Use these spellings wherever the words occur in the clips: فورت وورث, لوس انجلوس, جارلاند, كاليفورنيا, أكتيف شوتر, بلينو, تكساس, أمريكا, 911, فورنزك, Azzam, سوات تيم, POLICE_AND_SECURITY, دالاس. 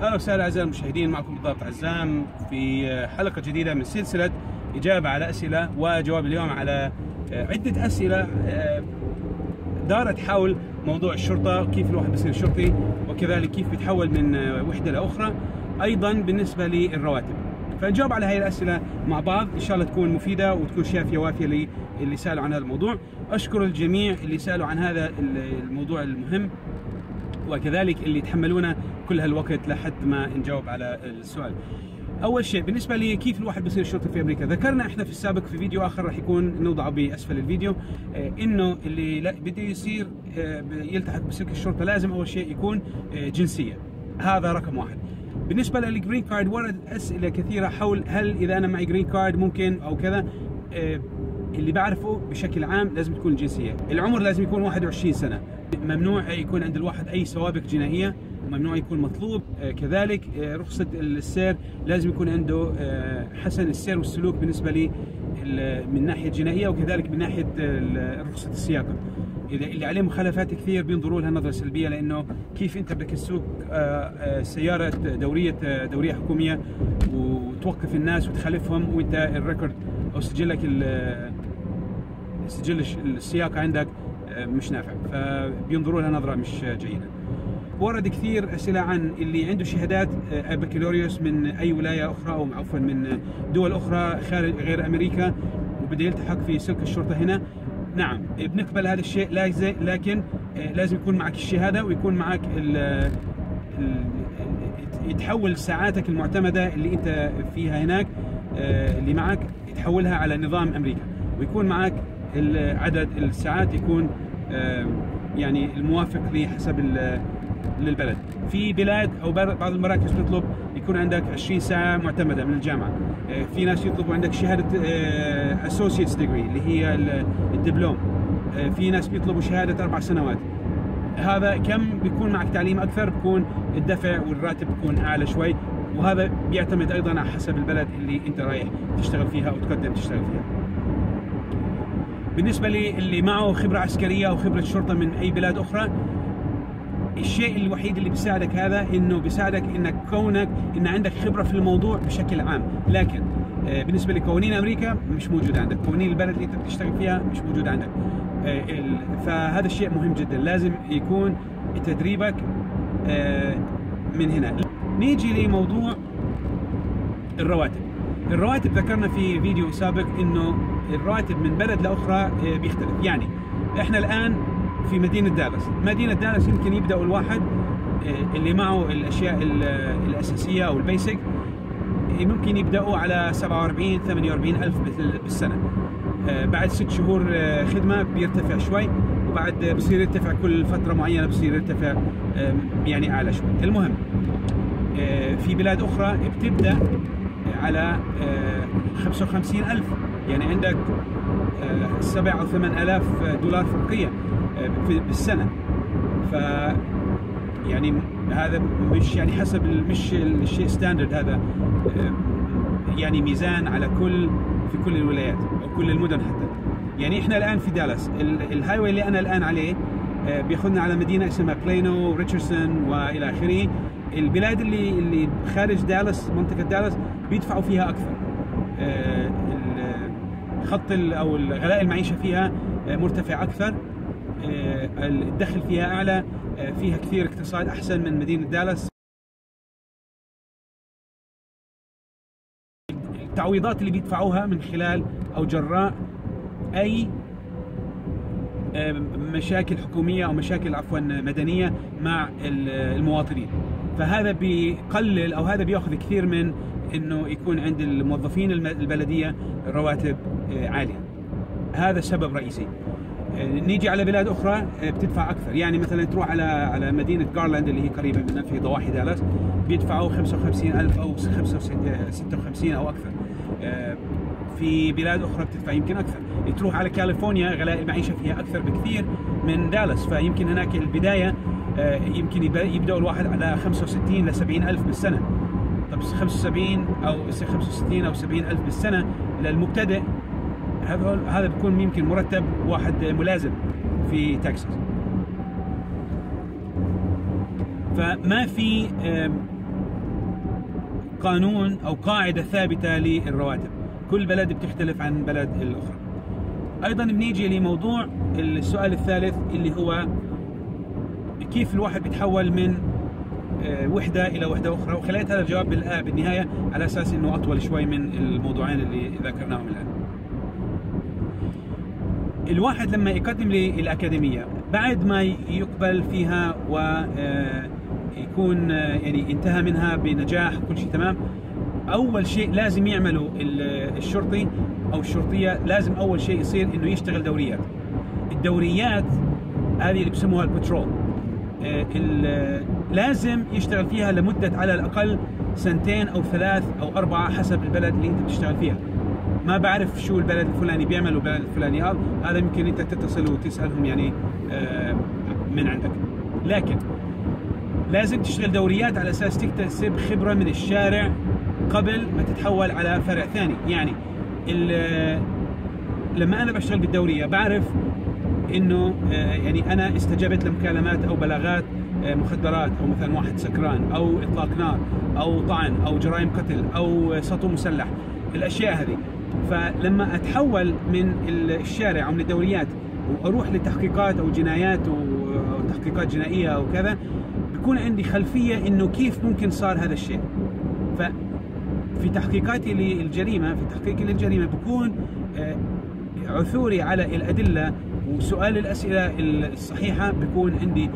أهلا وسهلا أعزائي المشاهدين، معكم بالضبط عزام في حلقة جديدة من سلسلة إجابة على أسئلة وجواب. اليوم على عدة أسئلة دارت حول موضوع الشرطة وكيف الواحد بيصير شرطي، وكذلك كيف بيتحول من وحدة لأخرى، أيضا بالنسبة للرواتب. فنجاوب على هاي الأسئلة مع بعض، إن شاء الله تكون مفيدة وتكون شافية وافية للي سألوا عن هذا الموضوع. أشكر الجميع اللي سألوا عن هذا الموضوع المهم، وكذلك اللي تحملونا كل هالوقت لحد ما نجاوب على السؤال. أول شيء بالنسبة لي كيف الواحد بيصير شرطي في أمريكا، ذكرنا احنا في السابق في فيديو آخر راح يكون نوضعه بأسفل الفيديو، إنه اللي بده يصير يلتحق بسلك الشرطة لازم أول شيء يكون جنسية، هذا رقم واحد. بالنسبة للجرين كارد ورد أسئلة كثيرة حول هل إذا أنا معي جرين كارد ممكن أو كذا. اللي بعرفه بشكل عام لازم تكون الجنسية، العمر لازم يكون 21 سنة، ممنوع يكون عند الواحد أي سوابق جنائية، ممنوع يكون مطلوب، كذلك رخصة السير لازم يكون عنده حسن السير والسلوك بالنسبة لي من ناحية جنائية، وكذلك من ناحية رخصة السياقة. إذا اللي عليه مخالفات كثير بينظروا لها نظرة سلبية، لأنه كيف أنت بدك تسوق سيارة دورية حكومية وتوقف الناس وتخالفهم وأنت الريكورد أو سجل السياقة عندك مش نافع، فبينظروا لها نظرة مش جيدة. ورد كثير أسئلة عن اللي عنده شهادات بكالوريوس من أي ولاية أخرى أو عفوا من دول أخرى خارج غير أمريكا وبده يلتحق في سلك الشرطة هنا. نعم بنقبل هذا الشيء، لكن لازم يكون معك الشهادة ويكون معك يتحول ساعاتك المعتمدة اللي أنت فيها هناك اللي معك يتحولها على نظام أمريكا، ويكون معك عدد الساعات يكون يعني الموافق حسب للبلد. في بلاد او بعض المراكز تطلب يكون عندك 20 ساعه معتمده من الجامعه، في ناس يطلبوا عندك شهاده اسوسييتس ديجري اللي هي الدبلوم، في ناس بيطلبوا شهاده 4 سنوات. هذا كم بيكون معك تعليم اكثر بيكون الدفع والراتب بيكون اعلى شوي، وهذا بيعتمد ايضا على حسب البلد اللي انت رايح تشتغل فيها او تقدم تشتغل فيها. بالنسبة لي اللي معه خبرة عسكرية أو خبرة شرطة من أي بلاد أخرى، الشيء الوحيد اللي بيساعدك هذا إنه بيساعدك إنك كونك إن عندك خبرة في الموضوع بشكل عام، لكن بالنسبة لقوانين أمريكا مش موجود عندك، قوانين البلد اللي أنت بتشتغل فيها مش موجود عندك، فهذا الشيء مهم جدا، لازم يكون تدريبك من هنا. نيجي لموضوع الرواتب. الرواتب ذكرنا في فيديو سابق إنه الرواتب من بلد لأخرى بيختلف، يعني إحنا الآن في مدينة دالاس، يمكن يبدأ الواحد اللي معه الأشياء الأساسية أو البيسك ممكن يبدأوا على 47 48 ألف بالسنة، بعد 6 شهور خدمة بيرتفع شوي، وبعد بصير يرتفع كل فترة معينة بصير يرتفع يعني أعلى شوي. المهم في بلاد أخرى بتبدأ على 55 ألف، يعني عندك 7 أو 8 آلاف دولار فرقية بالسنة، ف يعني هذا مش يعني حسب مش الشيء ستاندرد، هذا يعني ميزان على في كل الولايات أو كل المدن حتى. يعني إحنا الآن في دالاس الهايوي اللي أنا الآن عليه بياخذنا على مدينة اسمها بلينو ريتشاردسون وإلى آخره. البلاد اللي خارج دالاس منطقة دالاس بيدفعوا فيها أكثر، خط أو غلاء المعيشة فيها مرتفع أكثر، الدخل فيها أعلى، فيها كثير اقتصاد أحسن من مدينة دالاس. التعويضات اللي بيدفعوها من خلال أو جراء أي مشاكل حكومية أو مشاكل عفوا مدنية مع المواطنين، فهذا بيقلل أو هذا بيأخذ كثير من إنه يكون عند الموظفين البلدية رواتب عالية، هذا سبب رئيسي. نيجي على بلاد أخرى بتدفع أكثر، يعني مثلا تروح على مدينة جارلاند اللي هي قريبة منها في ضواحي دالاس، بيدفعوا 55 ألف أو 56 أو أكثر، في بلاد أخرى بتدفع يمكن أكثر. تروح على كاليفورنيا غلاء المعيشة فيها أكثر بكثير من دالاس، فيمكن هناك البداية يمكن يبدأ الواحد على 65 ل 70 ألف بالسنة. طب 75 أو 65 أو 70 ألف بالسنة للمبتدئ، هذا بيكون يمكن مرتب واحد ملازم في تكساس، فما في قانون أو قاعدة ثابتة للرواتب، كل بلد بتختلف عن بلد الأخرى. أيضا بنيجي لموضوع السؤال الثالث اللي هو كيف الواحد بيتحول من وحدة إلى وحدة أخرى، وخليت هذا الجواب بالنهاية على أساس أنه أطول شوي من الموضوعين اللي ذكرناهم الآن. الواحد لما يقدم للأكاديمية بعد ما يقبل فيها ويكون يعني انتهى منها بنجاح كل شيء تمام، أول شيء لازم يعمله الشرطي أو الشرطية، لازم أول شيء يصير أنه يشتغل دوريات. الدوريات هذه اللي بسموها البترول، لازم يشتغل فيها لمدة على الأقل 2 أو 3 أو 4 حسب البلد اللي أنت بتشتغل فيها. ما بعرف شو البلد الفلاني بيعمل والبلد الفلاني هذا يمكن أنت تتصل وتسألهم يعني من عندك، لكن لازم تشتغل دوريات على أساس تكتسب خبرة من الشارع قبل ما تتحول على فرع ثاني. يعني لما أنا بشتغل بالدورية بعرف إنه يعني أنا استجبت لمكالمات أو بلاغات مخدرات أو مثلا واحد سكران أو إطلاق نار أو طعن أو جرائم قتل أو سطو مسلح، الأشياء هذه. فلما أتحول من الشارع أو من الدوريات وأروح لتحقيقات أو جنايات وتحقيقات جنائية أو كذا، بكون عندي خلفية إنه كيف ممكن صار هذا الشيء. ففي تحقيقاتي للجريمة، في تحقيقي للجريمة بكون عثوري على الأدلة وسؤال الأسئلة الصحيحة بكون عندي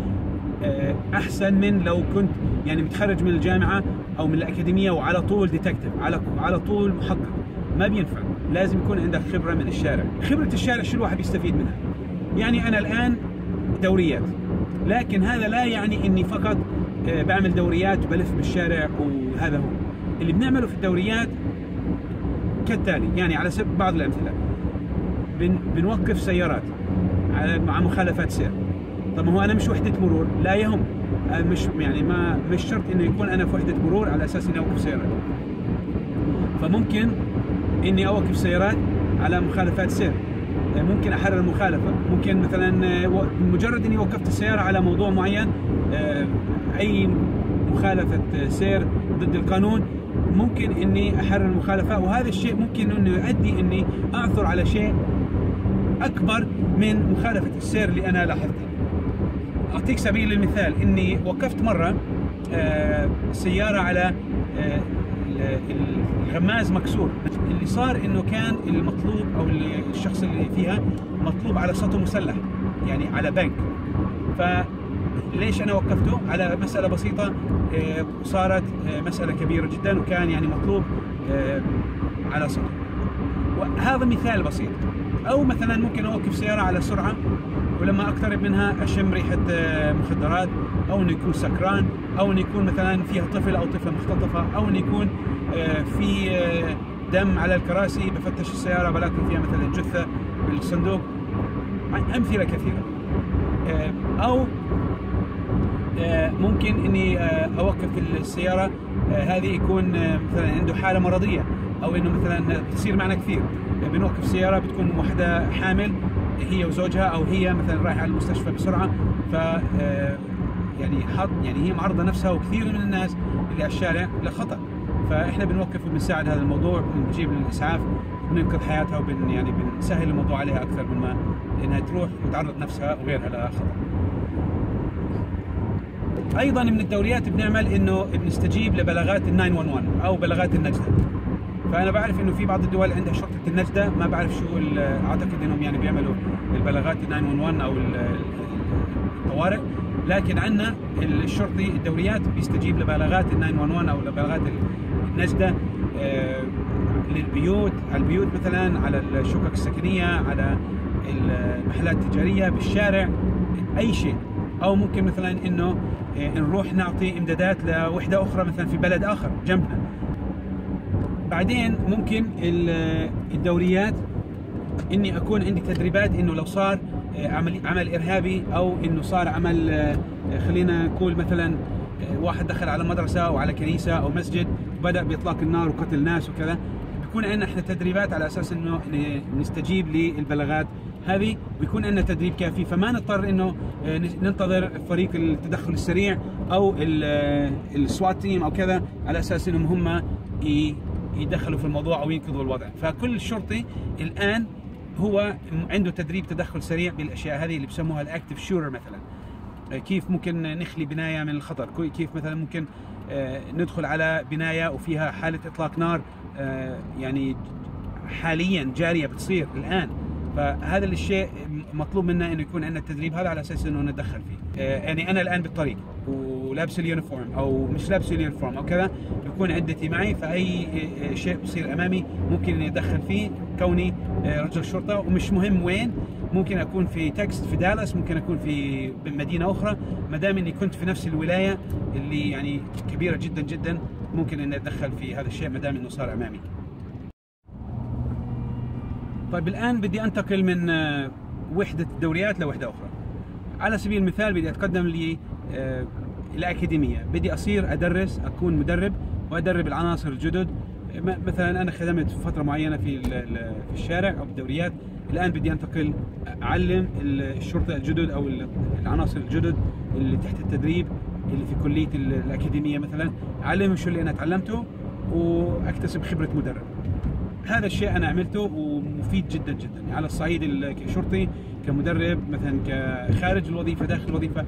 أحسن من لو كنت يعني متخرج من الجامعة أو من الأكاديمية وعلى طول ديتكتيف، على طول محقق، ما بينفع. لازم يكون عندك خبرة من الشارع. خبرة الشارع شو الواحد بيستفيد منها؟ يعني أنا الآن دوريات، لكن هذا لا يعني إني فقط بعمل دوريات وبلف بالشارع وهذا هو اللي بنعمله في الدوريات كالتالي. يعني على سبيل بعض الأمثلة، بنوقف سيارات مع مخالفات سير. طب هو انا مش وحده مرور، لا يهم، مش يعني ما مش شرط انه يكون انا في وحده مرور على اساس اني اوقف سيارات. فممكن اني اوقف سيارات على مخالفات سير، ممكن احرر مخالفه، ممكن مثلا مجرد اني وقفت السياره على موضوع معين، اي مخالفه سير ضد القانون ممكن اني احرر مخالفه، وهذا الشيء ممكن انه يؤدي اني اعثر على شيء اكبر من مخالفه السير اللي انا لاحظتها. أعطيك سبيل المثال، إني وقفت مرة سيارة على الغماز مكسور. اللي صار إنه كان المطلوب أو الشخص اللي فيها مطلوب على سطو مسلح، يعني على بنك. فليش أنا وقفته؟ على مسألة بسيطة صارت مسألة كبيرة جدا، وكان يعني مطلوب على سطو. وهذا مثال بسيط. أو مثلا ممكن أوقف سيارة على سرعة ولما أقترب منها أشم ريحة مخدرات، أو أن يكون سكران، أو أن يكون مثلا فيها طفل أو طفلة مختطفة، أو أن يكون في دم على الكراسي، بفتش السيارة ولكن فيها مثلا جثة بالصندوق، أمثلة كثيرة. أو ممكن أني أوقف السيارة هذه يكون مثلا عنده حالة مرضية، أو أنه مثلا تصير معنا كثير بنوقف سيارة بتكون واحدة حامل هي وزوجها، أو هي مثلا رايحة على المستشفى بسرعة، ف يعني هي معرضة نفسها وكثير من الناس اللي على الشارع لخطأ، فإحنا بنوقف وبنساعد هذا الموضوع، بنجيب الإسعاف وبننقذ حياتها، يعني بنسهل الموضوع عليها أكثر من ما إنها تروح وتعرض نفسها وغيرها لخطأ. أيضا من الدوريات بنعمل إنه بنستجيب لبلاغات ال911 أو بلاغات النجدة. فأنا بعرف إنه في بعض الدول عندها شرطة النجدة، ما بعرف شو أعتقد إنهم يعني بيعملوا البلاغات 911 أو الطوارئ، لكن عندنا الشرطي الدوريات بيستجيب لبلاغات 911 أو لبلاغات النجدة للبيوت، على البيوت مثلا، على الشقق السكنية، على المحلات التجارية، بالشارع، أي شيء. أو ممكن مثلا إنه نروح نعطي إمدادات لوحدة أخرى مثلا في بلد آخر جنبنا. بعدين ممكن الدوريات اني اكون عندي تدريبات انه لو صار عمل ارهابي، او انه صار عمل، خلينا نقول مثلا واحد دخل على مدرسه او على كنيسه او مسجد وبدا باطلاق النار وقتل ناس وكذا، بيكون عندنا احنا تدريبات على اساس انه نستجيب للبلاغات هذه، بيكون عندنا تدريب كافي، فما نضطر انه ننتظر فريق التدخل السريع او السوات تيم او كذا على اساس انهم يدخلوا في الموضوع او ينقذوا الوضع. فكل شرطي الان هو عنده تدريب تدخل سريع بالاشياء هذه اللي بسموها الاكتف شوتر مثلا. كيف ممكن نخلي بنايه من الخطر، كيف مثلا ممكن ندخل على بنايه وفيها حاله اطلاق نار يعني حاليا جاريه بتصير الان. فهذا الشيء مطلوب منا انه يكون عندنا التدريب هذا على اساس انه نتدخل فيه. يعني انا الان بالطريق ولابس اليونيفورم او مش لابس اليونيفورم او كذا، بكون عدتي معي، فاي شيء بصير امامي ممكن اني اتدخل فيه كوني رجل شرطه، ومش مهم وين، ممكن اكون في تكست في دالاس، ممكن اكون في مدينه اخرى، ما دام اني كنت في نفس الولايه اللي يعني كبيره جدا جدا ممكن اني اتدخل في هذا الشيء ما دام انه صار امامي. طيب الان بدي انتقل من وحده الدوريات لوحده اخرى. على سبيل المثال بدي اتقدم لي الأكاديمية، بدي أصير أدرس، أكون مدرب وأدرب العناصر الجدد. مثلا أنا خدمت فترة معينة في الشارع أو بالدوريات، الآن بدي أنتقل أعلم الشرطة الجدد أو العناصر الجدد اللي تحت التدريب اللي في كلية الأكاديمية مثلا، أعلمهم شو اللي أنا تعلمته وأكتسب خبرة مدرب. هذا الشيء أنا عملته ومفيد جدا جدا على الصعيد كشرطي، كمدرب مثلا، كخارج الوظيفة، داخل الوظيفة.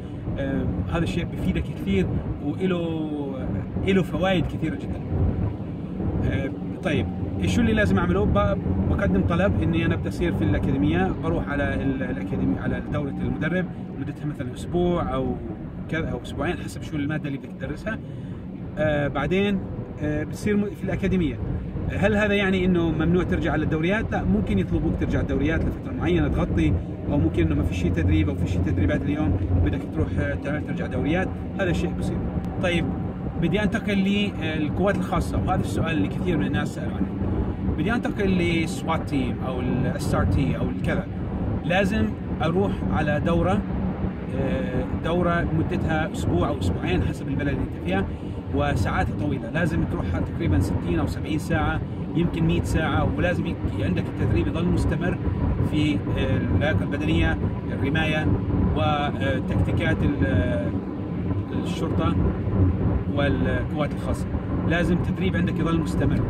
هذا الشيء بفيدك كثير وله فوائد كثيرة جدا. طيب شو اللي لازم اعمله؟ بقدم طلب اني انا بدي اصير في الأكاديمية، بروح على الأكاديمية على دورة المدرب، مدتها مثلا اسبوع او كذا او اسبوعين حسب شو المادة اللي بدك تدرسها. بعدين بتصير في الأكاديمية. هل هذا يعني انه ممنوع ترجع على الدوريات؟ لا، ممكن يطلبوك ترجع الدوريات لفتره معينه تغطي، او ممكن انه ما في شيء تدريب او في شيء تدريبات اليوم بدك تروح تعمل ترجع دوريات، هذا الشيء بصير. طيب بدي انتقل للقوات الخاصه، وهذا السؤال اللي كثير من الناس سالوا عنه. بدي انتقل للسوات تيم او السار تي او الكذا، لازم اروح على دوره مدتها اسبوع او اسبوعين حسب البلد اللي انت فيها، وساعاتها طويله، لازم تروحها تقريبا 60 او 70 ساعه، يمكن 100 ساعه، ولازم عندك التدريب يظل مستمر في اللياقه البدنيه، الرمايه، وتكتيكات الشرطه والقوات الخاصه، لازم التدريب عندك يظل مستمر.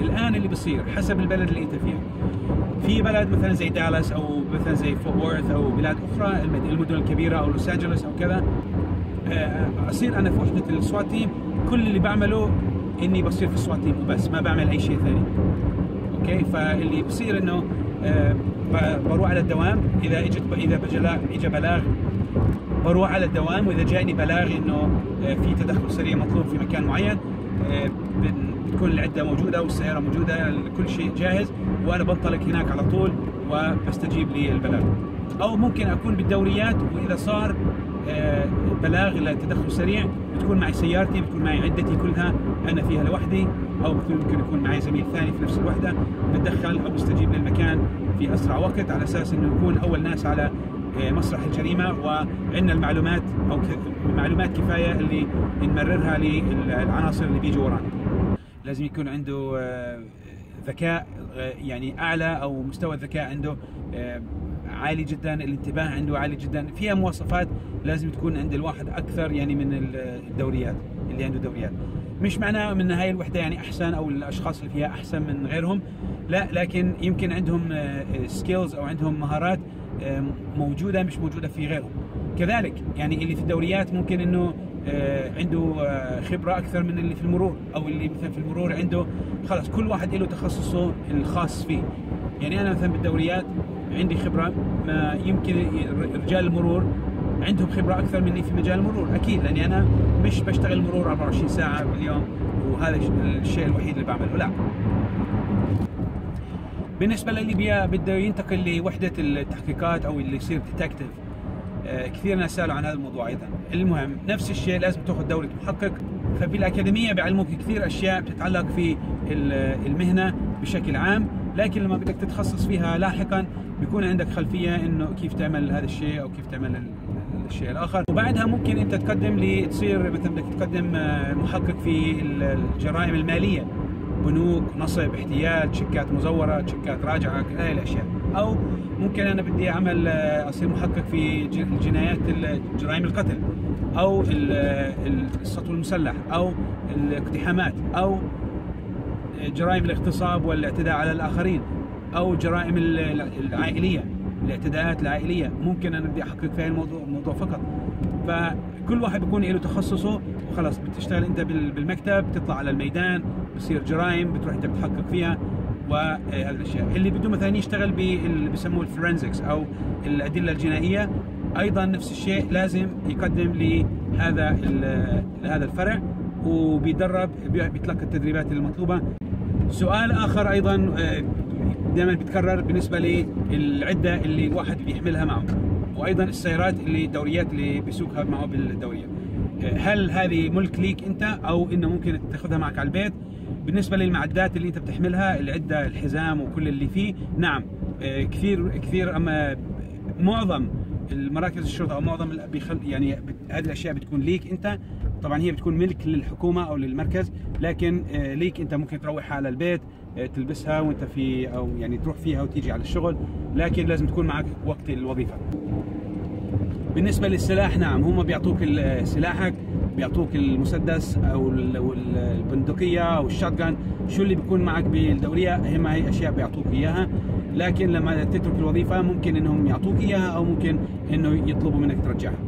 الان اللي بصير حسب البلد اللي انت فيها، في بلد مثلا زي دالاس او مثلا زي فورت وورث او بلاد اخرى، المدن الكبيره او لوس انجلوس او كذا، اصير انا في وحده السوات تيم، كل اللي بعمله اني بصير في السوات تيم وبس، ما بعمل اي شيء ثاني. اوكي، فاللي بصير انه بروح على الدوام، اذا اجى بلاغ بروح على الدوام، واذا جاني بلاغ انه في تدخل سريع مطلوب في مكان معين، بتكون العده موجوده والسياره موجوده، كل شيء جاهز، وانا بنطلق هناك على طول وبستجيب للبلاغ. او ممكن اكون بالدوريات، واذا صار بلاغ لتدخل سريع بتكون معي سيارتي، بتكون معي عدتي كلها انا فيها لوحدي، او ممكن يكون معي زميل ثاني في نفس الوحده، بتدخل او بستجيب للمكان في اسرع وقت على اساس انه نكون اول ناس على مسرح الجريمه، وعندنا المعلومات او معلومات كفايه اللي نمررها للعناصر اللي بيجوا ورانا. لازم يكون عنده ذكاء يعني اعلى، او مستوى الذكاء عنده عالي جدا، الانتباه عنده عالي جدا، فيها مواصفات لازم تكون عند الواحد اكثر يعني من الدوريات اللي عنده دوريات. مش معناه ان هاي الوحده يعني احسن او الاشخاص اللي فيها احسن من غيرهم، لا، لكن يمكن عندهم سكيلز او عندهم مهارات موجوده مش موجوده في غيرهم. كذلك يعني اللي في الدوريات ممكن انه عنده خبره اكثر من اللي في المرور، او اللي مثلا في المرور عنده، خلاص كل واحد له تخصصه الخاص فيه. يعني انا مثلا بالدوريات عندي خبره، ما يمكن رجال المرور عندهم خبره اكثر مني في مجال المرور اكيد، لاني انا مش بشتغل مرور 24 ساعه باليوم وهذا الشيء الوحيد اللي بعمله، لا. بالنسبه لليبيا بده ينتقل لوحده التحقيقات او اللي يصير ديتكتيف، كثير ناس سالوا عن هذا الموضوع ايضا. المهم نفس الشيء، لازم تاخذ دوره محقق، فبالاكاديميه بيعلموك كثير اشياء بتتعلق في المهنه بشكل عام، لكن لما بدك تتخصص فيها لاحقا بيكون عندك خلفيه انه كيف تعمل هذا الشيء او كيف تعمل الشيء الاخر. وبعدها ممكن انت تقدم تصير مثلا بدك تقدم محقق في الجرائم الماليه، بنوك، نصب، احتيال، شيكات مزوره، شيكات راجعه، هاي الاشياء. او ممكن انا بدي اعمل اصير محقق في الجنايات، جرائم القتل، او السطو المسلح، او الاقتحامات، او جرائم الاغتصاب والاعتداء على الآخرين أو جرائم العائلية، الاعتداءات العائلية ممكن أنا بدي أحقق فيها الموضوع فقط. فكل واحد بيكون له تخصصه وخلاص، بتشتغل أنت بالمكتب، بتطلع على الميدان، بصير جرائم بتروح أنت بتحقق فيها وهذه الأشياء. اللي بده مثلا يشتغل باللي بسموه الفورنزكس أو الأدلة الجنائية، أيضا نفس الشيء لازم يقدم لهذا الفرع وبيدرب، بيتلقى التدريبات المطلوبة. سؤال آخر أيضا دائما بيتكرر بالنسبة للعدة اللي الواحد بيحملها معه، وأيضا السيارات اللي الدوريات اللي بيسوقها معه بالدورية، هل هذه ملك ليك أنت أو إنه ممكن تاخذها معك على البيت؟ بالنسبة للمعدات اللي أنت بتحملها، العدة، الحزام وكل اللي فيه، نعم كثير أما معظم المراكز الشرطة أو معظم يعني هذه الأشياء بتكون ليك أنت. طبعا هي بتكون ملك للحكومة أو للمركز، لكن ليك أنت، ممكن تروحها على البيت تلبسها وأنت في، أو يعني تروح فيها وتيجي على الشغل، لكن لازم تكون معك وقت الوظيفة. بالنسبة للسلاح، نعم هم بيعطوك سلاحك، بيعطوك المسدس أو البندقية أو الشاتجان، شو اللي بيكون معك بالدورية، هم هي أشياء بيعطوك إياها، لكن لما تترك الوظيفة ممكن إنهم يعطوك إياها أو ممكن إنه يطلبوا منك ترجعها.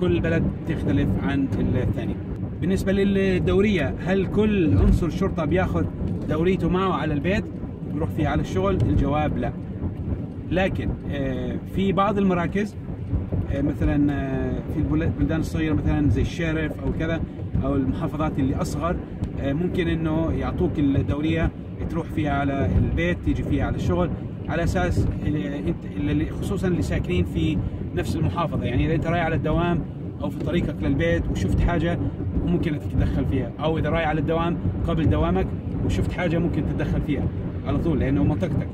كل بلد تختلف عن الثاني. بالنسبة للدورية، هل كل عنصر شرطة بياخذ دوريته معه على البيت وبيروح فيها على الشغل؟ الجواب لا، لكن في بعض المراكز مثلا في البلدان الصغيرة مثلا زي الشارف أو كذا أو المحافظات اللي أصغر، ممكن إنه يعطوك الدورية تروح فيها على البيت، تيجي فيها على الشغل، على أساس أنت خصوصا اللي ساكنين في نفس المحافظة، يعني إذا أنت رايح على الدوام أو في طريقك للبيت وشفت حاجة ممكن تتدخل فيها، أو إذا رايح على الدوام قبل دوامك وشفت حاجة ممكن تتدخل فيها على طول لأنه منطقتك.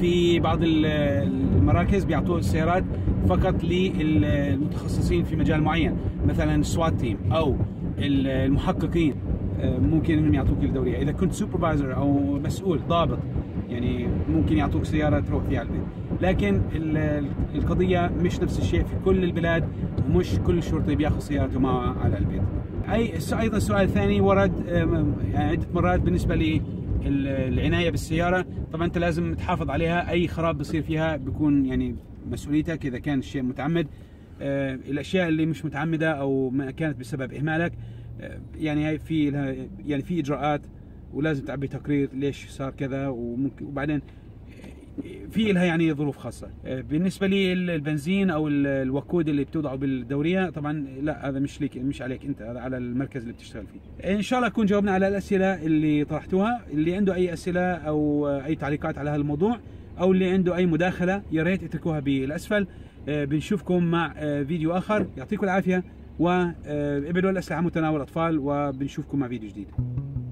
في بعض المراكز بيعطوا السيارات فقط للمتخصصين في مجال معين، مثلا السوات تيم أو المحققين ممكن إنهم يعطوك الدورية. إذا كنت سوبرفايزر أو مسؤول ضابط يعني ممكن يعطوك سيارة تروح فيها على البيت، لكن القضية مش نفس الشيء في كل البلاد، ومش كل شرطي بياخذ سيارته معه على البيت. أيضا سؤال ثاني ورد عدة مرات بالنسبة للعناية بالسيارة، طبعا أنت لازم تحافظ عليها، أي خراب بصير فيها بيكون يعني مسؤوليتك إذا كان الشيء متعمد. الأشياء اللي مش متعمدة أو ما كانت بسبب إهمالك، يعني هي في يعني في إجراءات، ولازم تعبي تقرير ليش صار كذا، وبعدين في لها يعني ظروف خاصة. بالنسبة للبنزين أو الوقود اللي بتوضعه بالدورية، طبعا لا، هذا مش ليك، مش عليك أنت، هذا على المركز اللي بتشتغل فيه. إن شاء الله نكون جاوبنا على الأسئلة اللي طرحتوها. اللي عنده أي أسئلة أو أي تعليقات على هذا الموضوع، أو اللي عنده أي مداخلة، يا ريت اتركوها بالأسفل. بنشوفكم مع فيديو آخر، يعطيكم العافية، وابعدوا الأسلحة عن متناول الأطفال، وبنشوفكم مع فيديو جديد.